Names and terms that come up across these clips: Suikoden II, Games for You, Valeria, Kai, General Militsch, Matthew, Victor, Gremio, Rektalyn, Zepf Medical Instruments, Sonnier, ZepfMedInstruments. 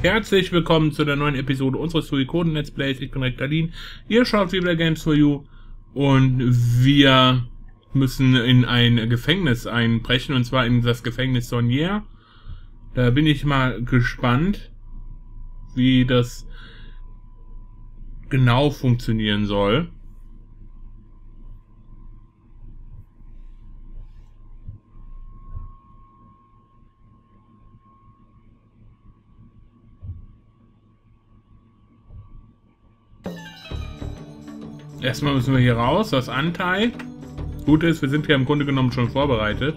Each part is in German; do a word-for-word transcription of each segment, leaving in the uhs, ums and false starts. Herzlich willkommen zu der neuen Episode unseres Suikoden Let's Plays. Ich bin Rektalyn, ihr schaut wieder Games for You und wir müssen in ein Gefängnis einbrechen, und zwar in das Gefängnis Sonnier. Da bin ich mal gespannt, wie das genau funktionieren soll. Erstmal müssen wir hier raus, das Anteil. Gut ist, wir sind hier im Grunde genommen schon vorbereitet.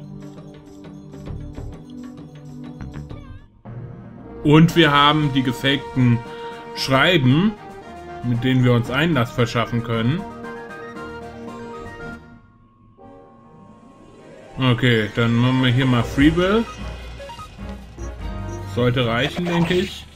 Und wir haben die gefakten Schreiben, mit denen wir uns Einlass verschaffen können. Okay, dann machen wir hier mal Free Will. Sollte reichen, denke ich.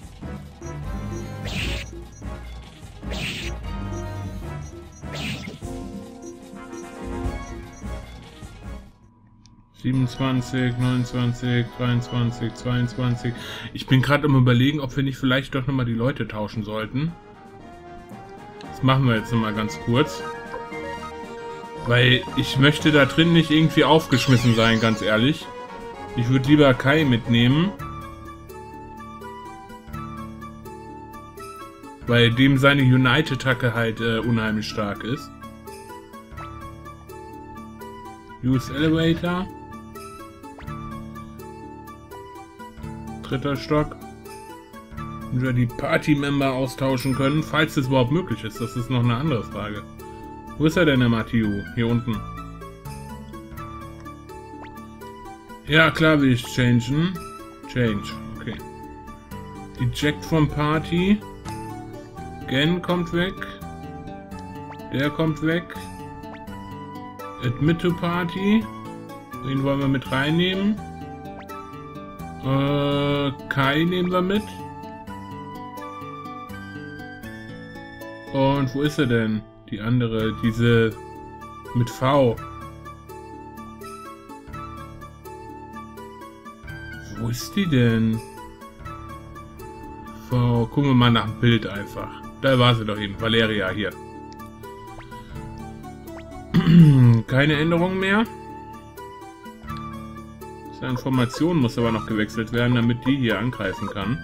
siebenundzwanzig, neunundzwanzig, dreiundzwanzig, zweiundzwanzig. Ich bin gerade am Überlegen, ob wir nicht vielleicht doch nochmal die Leute tauschen sollten. Das machen wir jetzt nochmal ganz kurz. Weil ich möchte da drin nicht irgendwie aufgeschmissen sein, ganz ehrlich. Ich würde lieber Kai mitnehmen. Weil dem seine United-Attacke halt äh, unheimlich stark ist. Use Elevator. Dritter Stock. Und wir die Party-Member austauschen können, falls das überhaupt möglich ist. Das ist noch eine andere Frage. Wo ist er denn, der Matthew? Hier unten. Ja, klar will ich changen. Change, okay. Eject from Party. Gen kommt weg. Der kommt weg. Admit to Party. Den wollen wir mit reinnehmen. Äh, Kai nehmen wir mit. Und wo ist er denn? Die andere, diese mit V. Wo ist die denn? V, gucken wir mal nach dem Bild einfach. Da war sie doch eben, Valeria hier. Keine Änderung mehr. Seine Formation muss aber noch gewechselt werden, damit die hier angreifen kann.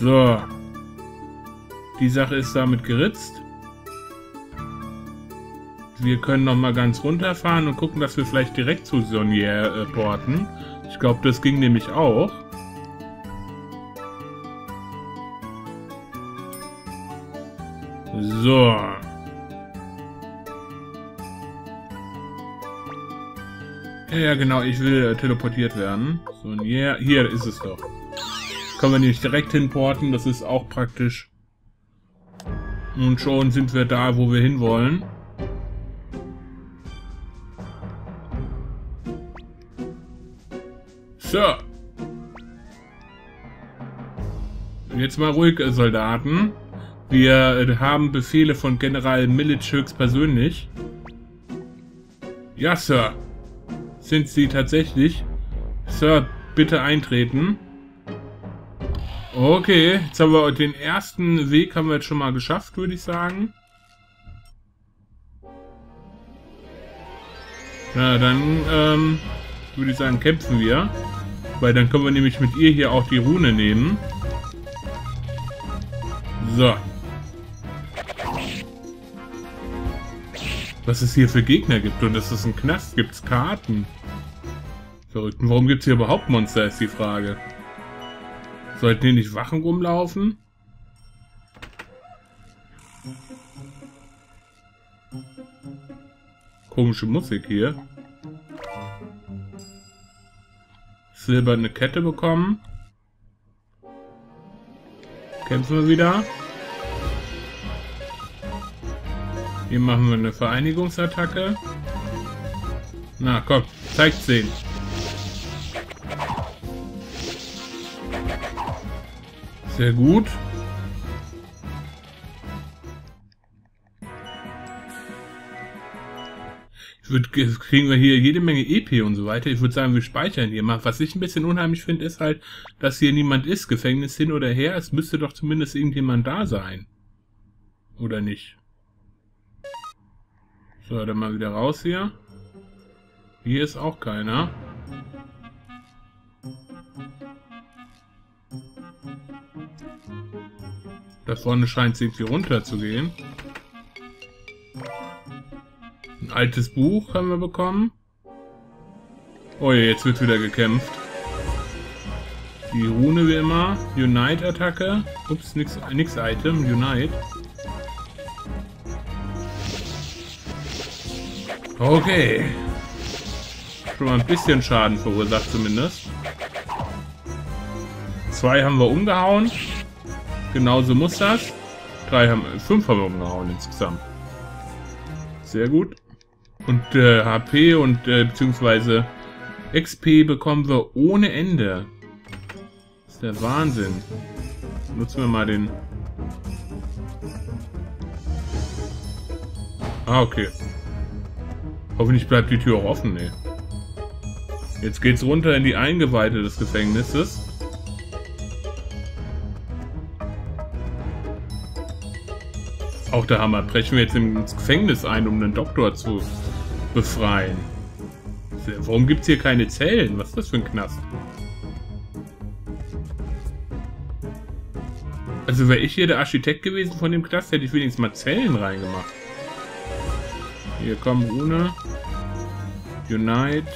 So. Die Sache ist damit geritzt. Wir können nochmal ganz runterfahren und gucken, dass wir vielleicht direkt zu Sonnier äh, porten. Ich glaube, das ging nämlich auch. So. Ja, genau, ich will äh, teleportiert werden. So, yeah, hier ist es doch. Können wir nämlich direkt hinporten, das ist auch praktisch. Und schon sind wir da, wo wir hinwollen. So. Jetzt mal ruhig, äh, Soldaten. Wir äh, haben Befehle von General Militsch höchstpersönlich. Ja, Sir. Sind sie tatsächlich? Sir, bitte eintreten. Okay, jetzt haben wir den ersten Weg haben wir jetzt schon mal geschafft, würde ich sagen. Na, dann ähm, würde ich sagen, kämpfen wir. Weil dann können wir nämlich mit ihr hier auch die Rune nehmen. So. Was es hier für Gegner gibt und dass es einen Knast gibt, gibt's Karten. Verrückt. Und warum gibt es hier überhaupt Monster, ist die Frage. Sollten hier nicht Wachen rumlaufen? Komische Musik hier. Silberne Kette bekommen. Kämpfen wir wieder. Hier machen wir eine Vereinigungsattacke. Na komm, zeig's denen. Sehr gut. Ich wird, kriegen wir hier jede Menge E P und so weiter. Ich würde sagen, wir speichern hier mal. Was ich ein bisschen unheimlich finde, ist halt, dass hier niemand ist. Gefängnis hin oder her, es müsste doch zumindest irgendjemand da sein. Oder nicht? So, dann mal wieder raus hier. Hier ist auch keiner. Da vorne scheint es irgendwie runter zu gehen. Ein altes Buch haben wir bekommen. Oh je, jetzt wird wieder gekämpft. Die Rune wie immer. Unite-Attacke. Ups, nix, nix Item. Unite. Okay. Schon mal ein bisschen Schaden verursacht zumindest. Zwei haben wir umgehauen. Genauso muss das. Drei haben, fünf haben wir umgehauen insgesamt. Sehr gut. Und äh, H P und äh, beziehungsweise X P bekommen wir ohne Ende. Das ist der Wahnsinn. Nutzen wir mal den... Ah, okay. Hoffentlich bleibt die Tür auch offen, ey. Jetzt geht's runter in die Eingeweide des Gefängnisses. Auch der Hammer. Brechen wir jetzt ins Gefängnis ein, um einen Doktor zu befreien. Warum gibt es hier keine Zellen? Was ist das für ein Knast? Also wäre ich hier der Architekt gewesen von dem Knast, hätte ich wenigstens mal Zellen reingemacht. Hier kommen Rune. Unite.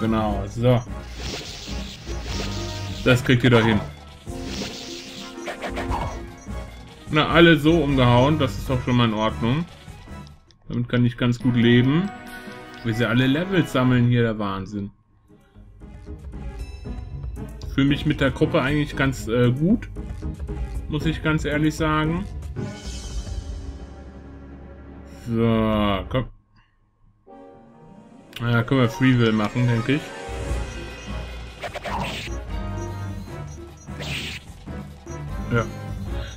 Genau, so. Das kriegt ihr doch hin. Na, alle so umgehauen, das ist doch schon mal in Ordnung. Damit kann ich ganz gut leben. Wie sie alle Levels sammeln hier, der Wahnsinn. Ich fühle mich mit der Gruppe eigentlich ganz äh, gut, muss ich ganz ehrlich sagen. So, komm. Ja, können wir Freewill machen, denke ich. Ja.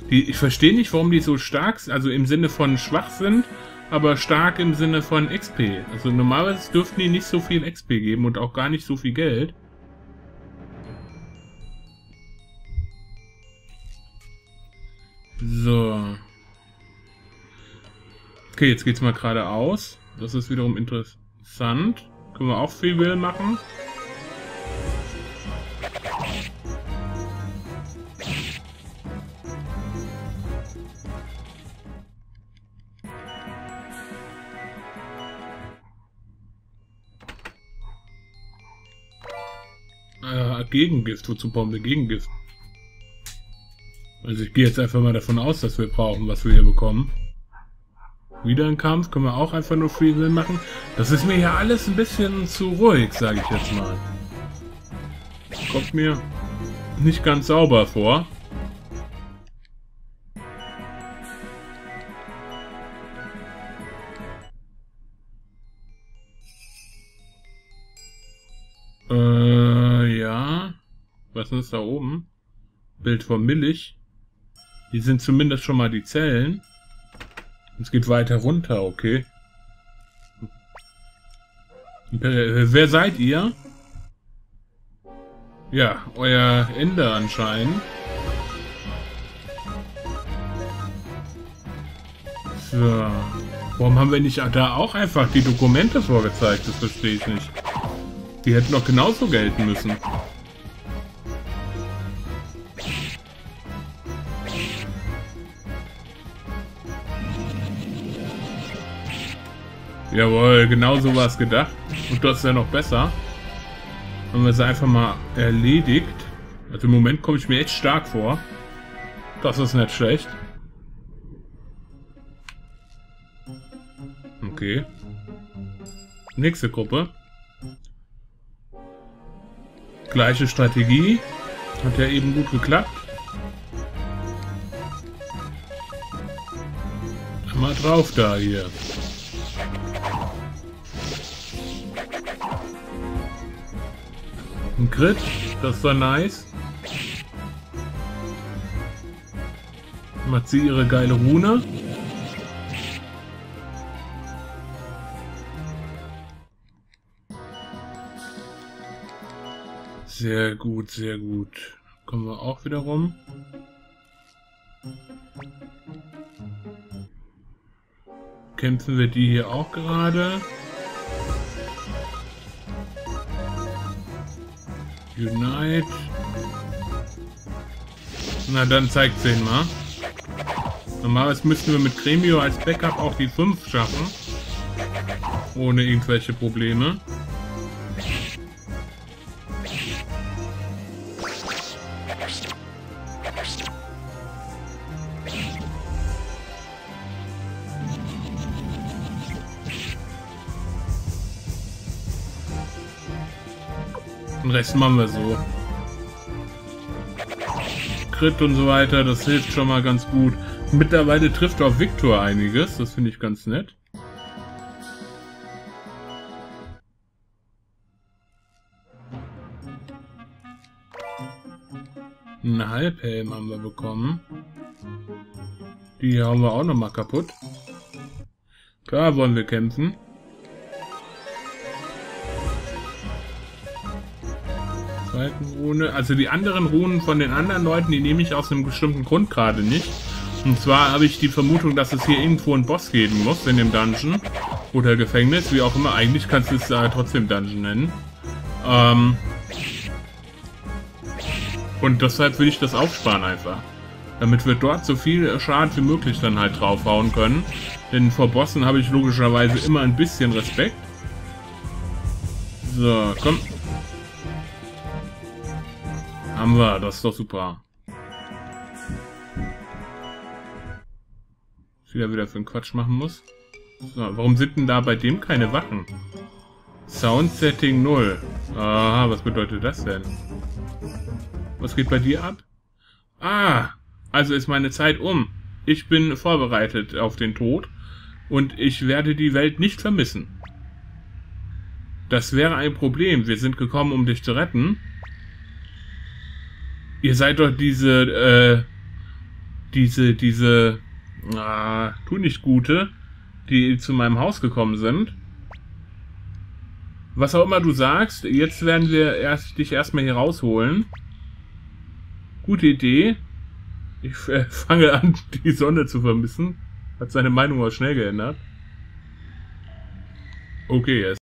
Die, ich verstehe nicht, warum die so stark sind, also im Sinne von schwach sind, aber stark im Sinne von X P. Also normalerweise dürften die nicht so viel X P geben und auch gar nicht so viel Geld. So. Okay, jetzt geht's mal geradeaus. Das ist wiederum interessant. Können wir auch viel Will machen. Gegengift, wozu brauchen wir Gegengift? Also ich gehe jetzt einfach mal davon aus, dass wir brauchen, was wir hier bekommen. Wieder ein Kampf, können wir auch einfach nur Freewill machen. Das ist mir hier alles ein bisschen zu ruhig, sage ich jetzt mal. Kommt mir nicht ganz sauber vor. Was ist da oben? Bild von Milch. Hier sind zumindest schon mal die Zellen. Es geht weiter runter, okay. Wer seid ihr? Ja, euer Ende anscheinend. So. Warum haben wir nicht da auch einfach die Dokumente vorgezeigt? Das verstehe ich nicht. Die hätten doch genauso gelten müssen. Jawohl, genau so war es gedacht. Und das ist ja noch besser. Haben wir es einfach mal erledigt. Also im Moment komme ich mir echt stark vor. Das ist nicht schlecht. Okay. Nächste Gruppe. Gleiche Strategie. Hat ja eben gut geklappt. Mal drauf da hier. Ein Crit, das war nice. Macht sie ihre geile Rune. Sehr gut, sehr gut. Kommen wir auch wieder rum. Kämpfen wir die hier auch gerade? Unite. Na, dann zeigt sie ihn mal. Normalerweise müssen wir mit Gremio als Backup auch die fünf schaffen. Ohne irgendwelche Probleme. Den Rest machen wir so. Crit und so weiter, das hilft schon mal ganz gut. Mittlerweile trifft auch Victor einiges, das finde ich ganz nett. Einen Halbhelm haben wir bekommen. Die haben wir auch nochmal kaputt. Klar wollen wir kämpfen. Rune. Also die anderen Runen von den anderen Leuten, die nehme ich aus einem bestimmten Grund gerade nicht. Und zwar habe ich die Vermutung, dass es hier irgendwo einen Boss geben muss in dem Dungeon oder Gefängnis, wie auch immer. Eigentlich kannst du es äh, trotzdem Dungeon nennen. Ähm Und deshalb will ich das aufsparen einfach. Damit wir dort so viel Schaden wie möglich dann halt draufhauen können. Denn vor Bossen habe ich logischerweise immer ein bisschen Respekt. So, komm. Haben wir, das ist doch super. Was ich da wieder für einen Quatsch machen muss. So, warum sind denn da bei dem keine Wachen? Soundsetting null. Aha, was bedeutet das denn? Was geht bei dir ab? Ah, also ist meine Zeit um. Ich bin vorbereitet auf den Tod und ich werde die Welt nicht vermissen. Das wäre ein Problem. Wir sind gekommen, um dich zu retten. Ihr seid doch diese, äh, diese, diese, ah, tu nicht Gute, die zu meinem Haus gekommen sind. Was auch immer du sagst, jetzt werden wir erst, dich erstmal hier rausholen. Gute Idee. Ich äh, fange an, die Sonne zu vermissen. Hat seine Meinung aber schnell geändert. Okay, jetzt.